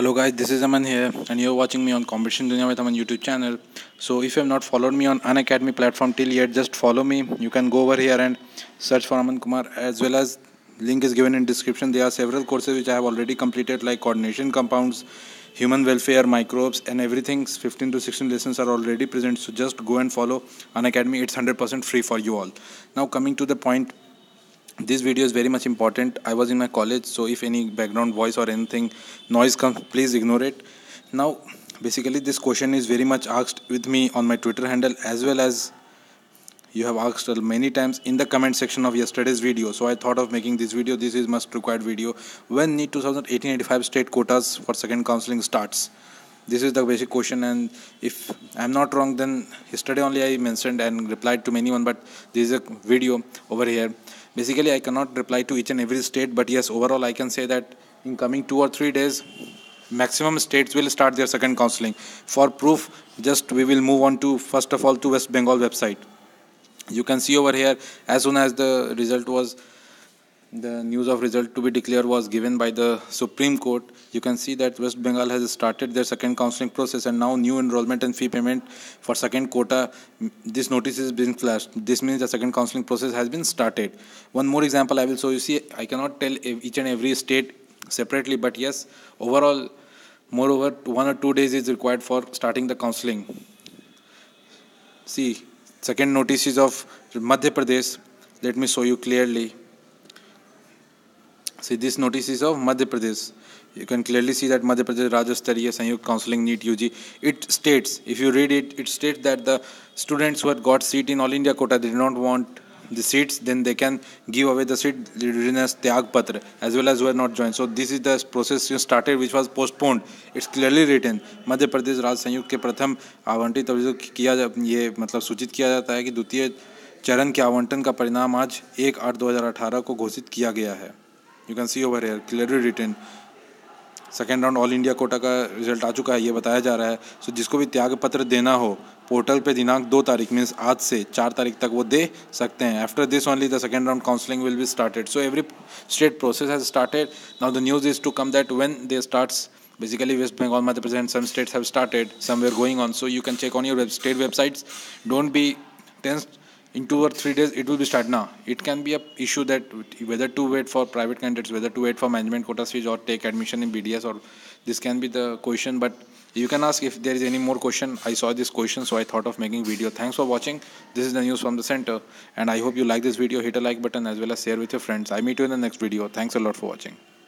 Hello guys, this is Aman here and you're watching me on Competition Duniya With AMAN YouTube channel. So if you have not followed me on Unacademy platform till yet, just follow me. You can go over here and search for Aman Kumar, as well as link is given in description. There are several courses which I have already completed, like coordination, compounds, human welfare, microbes and everything. 15 to 16 lessons are already present. So just go and follow Unacademy. It's 100% free for you all. Now coming to the point, this video is very much important. I was in my college, so if any background voice or anything noise comes, please ignore it. Now basically this question is very much asked with me on my Twitter handle, as well as you have asked many times in the comment section of yesterday's video. So I thought of making this video. This is must required video. When NEET 2018-85 state quotas for second counseling starts? This is the basic question, and if I'm not wrong, then yesterday only I mentioned and replied to many one, but there is a video over here. Basically, I cannot reply to each and every state, but yes, overall I can say that in coming 2 or 3 days, maximum states will start their second counselling. For proof, just we will move on to, first of all, to West Bengal website. You can see over here, as soon as the result was, the news of result to be declared was given by the Supreme Court, you can see that West Bengal has started their second counselling process, and now new enrollment and fee payment for second quota, this notice is being flashed. This means the second counselling process has been started. One more example I will show you. See, I cannot tell each and every state separately, but yes, overall, moreover, 1 or 2 days is required for starting the counselling. See, second notice is of Madhya Pradesh. Let me show you clearly. See, this notice is of Madhya Pradesh. You can clearly see that Madhya Pradesh Rajashtariya Sanyuk Counseling NEET UG. It states, if you read it, it states that the students who had got seat in All India quota, they did not want the seats, then they can give away the seat during as Tyag Patr, as well as who are not joined. So this is the process started which was postponed. It's clearly written. Madhya Pradesh Raj Sanyuk के प्रथम आवंटित किया ये मतलब सूचित किया जाता है कि द्वितीय चरण के आवंटन का परिणाम आज 1/8/2018 को घोषित किया गया है. You can see over here clearly written. Second round all India quota का रिजल्ट आ चुका है, ये बताया जा रहा है. So जिसको भी त्याग पत्र देना हो पोर्टल पे दिनांक 2 तारीख मीन्स आज से 4 तारीख तक वो दे सकते हैं. After this only the second round counselling will be started. So every state process has started. Now the news is to come that when they starts. Basically, West Bengal, Madhya Pradesh, some states have started. Some were going on. So you can check on your state websites. Don't be tense. In 2 or 3 days, it will be started now. It can be an issue that whether to wait for private candidates, whether to wait for management quota switch or take admission in BDS, or this can be the question. But you can ask if there is any more question. I saw this question, so I thought of making video. Thanks for watching. This is the news from the center, and I hope you like this video. Hit a like button as well as share with your friends. I meet you in the next video. Thanks a lot for watching.